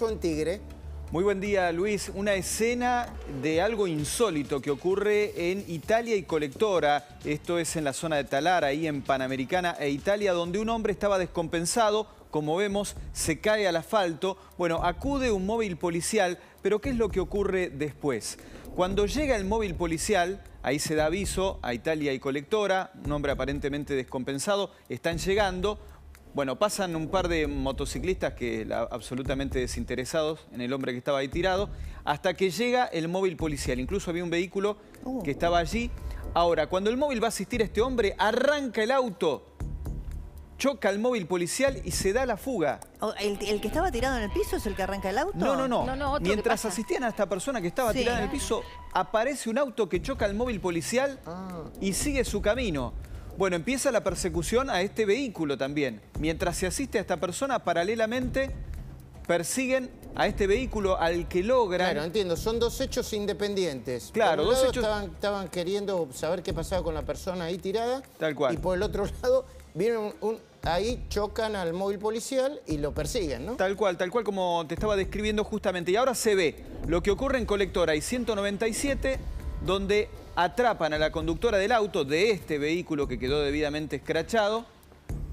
pasó en Tigre. Muy buen día, Luis. Una escena de algo insólito que ocurre en Italia y Colectora. Esto es en la zona de Talar, ahí en Panamericana e Italia, donde un hombre estaba descompensado. Como vemos, se cae al asfalto. Bueno, acude un móvil policial, pero ¿qué es lo que ocurre después? Cuando llega el móvil policial, ahí se da aviso a Italia y Colectora, un hombre aparentemente descompensado, están llegando. Bueno, pasan un par de motociclistas que absolutamente desinteresados en el hombre que estaba ahí tirado, hasta que llega el móvil policial. Incluso había un vehículo que estaba allí. Ahora, cuando el móvil va a asistir a este hombre, arranca el auto, choca el móvil policial y se da la fuga. ¿El que estaba tirado en el piso es el que arranca el auto? No. Mientras asistían a esta persona que estaba tirada en el piso, aparece un auto que choca el móvil policial y sigue su camino. Bueno, empieza la persecución a este vehículo también. Mientras se asiste a esta persona, paralelamente persiguen a este vehículo al que logran... Claro, entiendo, son dos hechos independientes. Claro, dos hechos... Estaban queriendo saber qué pasaba con la persona ahí tirada. Tal cual. Y por el otro lado, vieron ahí chocan al móvil policial y lo persiguen, ¿no? Tal cual como te estaba describiendo justamente. Y ahora se ve lo que ocurre en Colectora y 197, donde... atrapan a la conductora del auto, de este vehículo que quedó debidamente escrachado,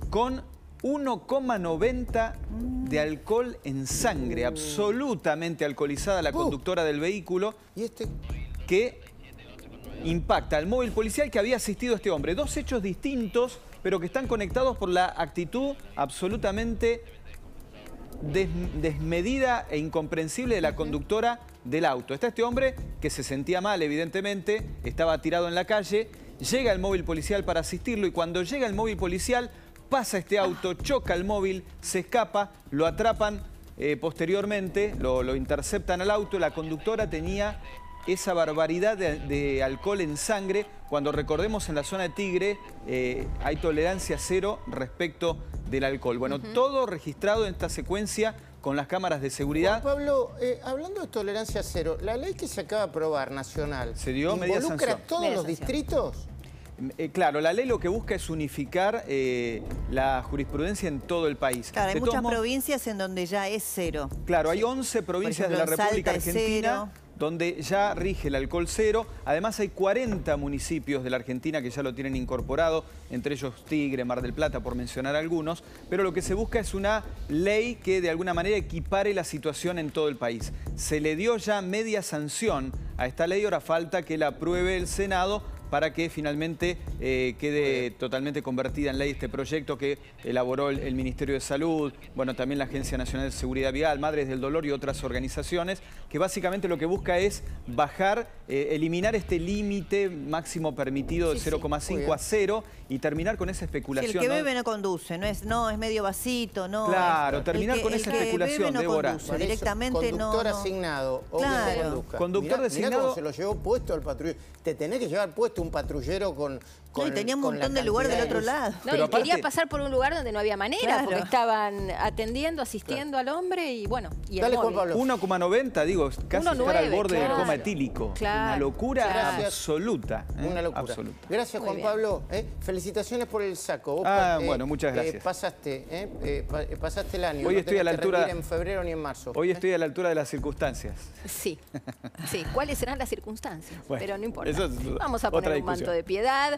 con 1,90 de alcohol en sangre, absolutamente alcoholizada la conductora del vehículo, ¿y este? Que impacta al móvil policial que había asistido a este hombre. Dos hechos distintos, pero que están conectados por la actitud absolutamente desmedida e incomprensible de la conductora del auto. Está este hombre que se sentía mal, evidentemente, estaba tirado en la calle, llega el móvil policial para asistirlo y cuando llega el móvil policial pasa este auto, choca el móvil, se escapa, lo atrapan posteriormente, lo interceptan al auto. La conductora tenía esa barbaridad de alcohol en sangre, cuando recordemos en la zona de Tigre hay tolerancia cero respecto del alcohol. Bueno, todo registrado en esta secuencia con las cámaras de seguridad. Juan Pablo, hablando de tolerancia cero, la ley que se acaba de aprobar nacional, ¿se dio medida sanción? ¿Involucra a todos los distritos? Claro, la ley lo que busca es unificar la jurisprudencia en todo el país. Claro, hay muchas provincias en donde ya es cero. Claro, hay 11 provincias de la República Argentina donde ya rige el alcohol cero. Además hay 40 municipios de la Argentina que ya lo tienen incorporado, entre ellos Tigre, Mar del Plata, por mencionar algunos. Pero lo que se busca es una ley que de alguna manera equipare la situación en todo el país. Se le dio ya media sanción a esta ley, ahora falta que la apruebe el Senado para que finalmente quede totalmente convertida en ley este proyecto que elaboró el Ministerio de Salud, bueno, también la Agencia Nacional de Seguridad Vial, Madres del Dolor y otras organizaciones, que básicamente lo que busca es bajar, eliminar este límite máximo permitido de 0,5 a 0 y terminar con esa especulación. Si el que bebe no conduce, no es medio vasito, no. Claro, terminar con esa especulación, Débora. Directamente no. Conductor asignado, claro. Conductor designado. Mirá, se lo llevó puesto al patrullero. Te tenés que llevar puesto un patrullero con tenía un montón de lugar del otro lado. No, pero aparte... quería pasar por un lugar donde no había manera, porque estaban atendiendo, asistiendo al hombre y bueno, y el móvil. 1,90, digo, casi estar al borde del coma etílico. Claro. Una locura absoluta. Una locura. Absoluta. Gracias, Juan Pablo. Felicitaciones por el saco. Vos, bueno, muchas gracias. Pasaste el año. Hoy no estoy a la altura. En febrero ni en marzo. Hoy estoy a la altura de las circunstancias. Sí. ¿Cuáles serán las circunstancias? Bueno, pero no importa. Vamos a poner un manto de piedad.